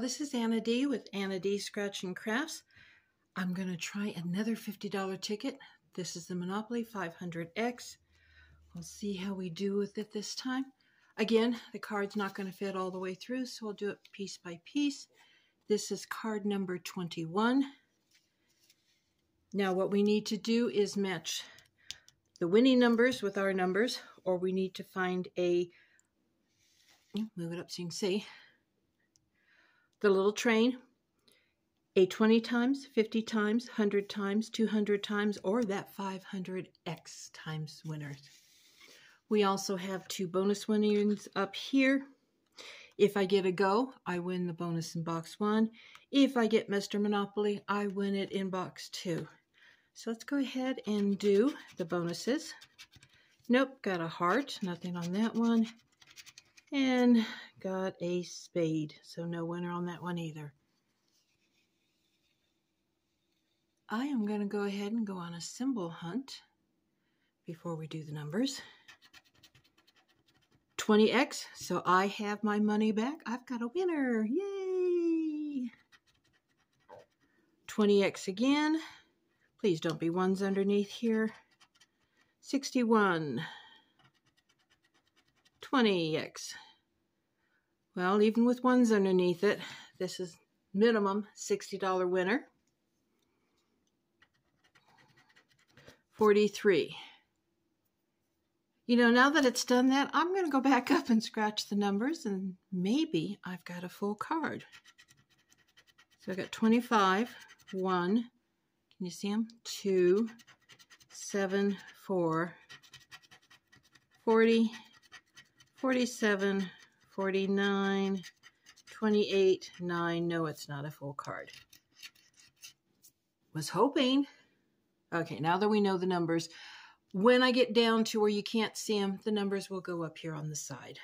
this is Anna D with Anna D's Scratch and Crafts. I'm going to try another $50 ticket. This is the Monopoly 500X. We'll see how we do with it this time. Again, the card's not going to fit all the way through, so we'll do it piece by piece. This is card number 21. Now what we need to do is match the winning numbers with our numbers, or we need to find a, move it up so you can see, the little train, a 20 times, 50 times, 100 times, 200 times, or that 500X times winners. We also have two bonus winnings up here. If I get a go, I win the bonus in box one. If I get Mr. Monopoly, I win it in box two. So let's go ahead and do the bonuses. Nope, got a heart, nothing on that one. And got a spade, so no winner on that one either. I am going to go ahead and go on a symbol hunt before we do the numbers. 20X, so I have my money back. I've got a winner. Yay! 20X again. Please don't be ones underneath here. 61. 20X. Well, even with ones underneath it, this is minimum $60 winner. 43. You know, now that it's done that, I'm going to go back up and scratch the numbers, and maybe I've got a full card. So I got 25, 1, can you see them? 2, 7, 4, 40, 47, 49, 28, 9. No, it's not a full card. Was hoping. Okay, now that we know the numbers, when I get down to where you can't see them, the numbers will go up here on the side.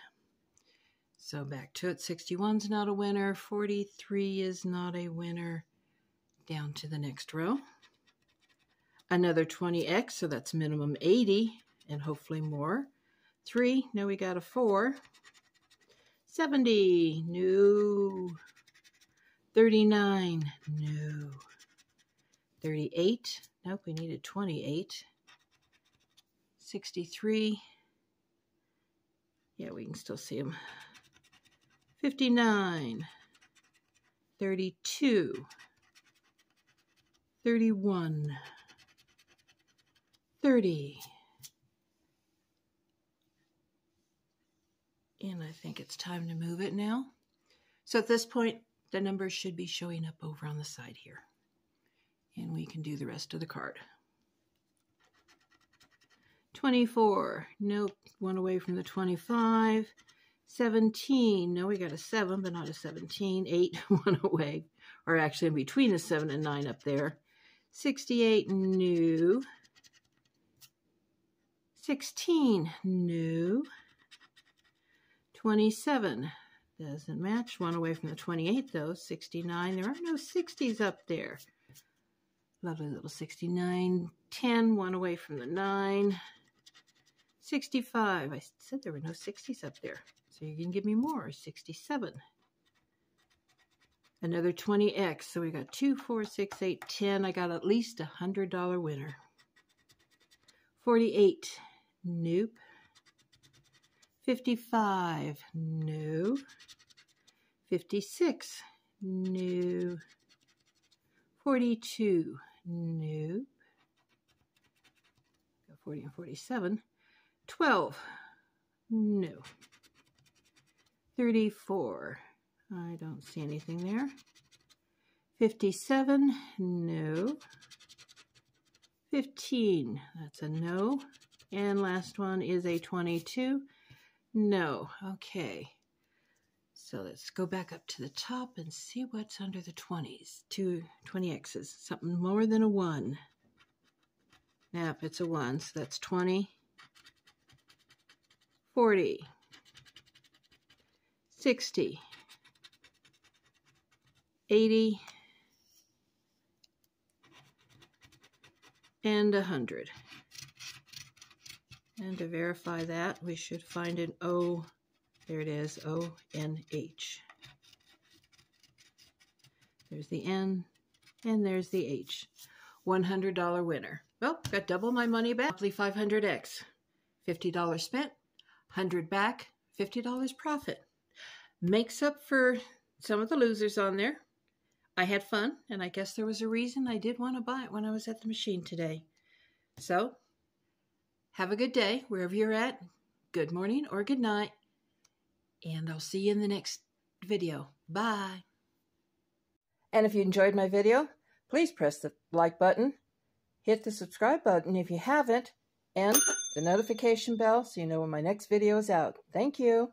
So back to it. 61's not a winner. 43 is not a winner. Down to the next row. Another 20X, so that's minimum 80, and hopefully more. 3, now we got a 4. 70, no. 39, no. 38, nope, we needed 28. 63, yeah, we can still see them. 59, 32, 31, 30. And I think it's time to move it now. So at this point, the numbers should be showing up over on the side here. And we can do the rest of the card. 24, nope, one away from the 25. 17, no, we got a 7, but not a 17. 8, one away, or actually in between a 7 and 9 up there. 68, no. 16, no. 27, doesn't match, one away from the 28 though. 69, there are no 60s up there. Lovely little 69, 10, one away from the 9, 65, I said there were no 60s up there, so you can give me more, 67, another 20X, so we got 2, 4, 6, 8, 10, I got at least a $100 winner, 48, nope, 55, no, 56, no, 42, nope. 40 and 47. 12, no. 34, I don't see anything there. 57, no. 15, that's a no. And last one is a 22, no. Okay. So let's go back up to the top and see what's under the 20s. Two 20X's, something more than a 1. Yep, it's a 1, so that's 20. 40. 60. 80. And 100. And to verify that, we should find an O. There it is, O-N-H. There's the N, and there's the H. $100 winner. Well, got double my money back. Monopoly 500X. $50 spent, $100 back, $50 profit. Makes up for some of the losers on there. I had fun, and I guess there was a reason I did want to buy it when I was at the machine today. So, have a good day wherever you're at. Good morning or good night. And I'll see you in the next video. Bye. And if you enjoyed my video, please press the like button, hit the subscribe button if you haven't, and the notification bell so you know when my next video is out. Thank you.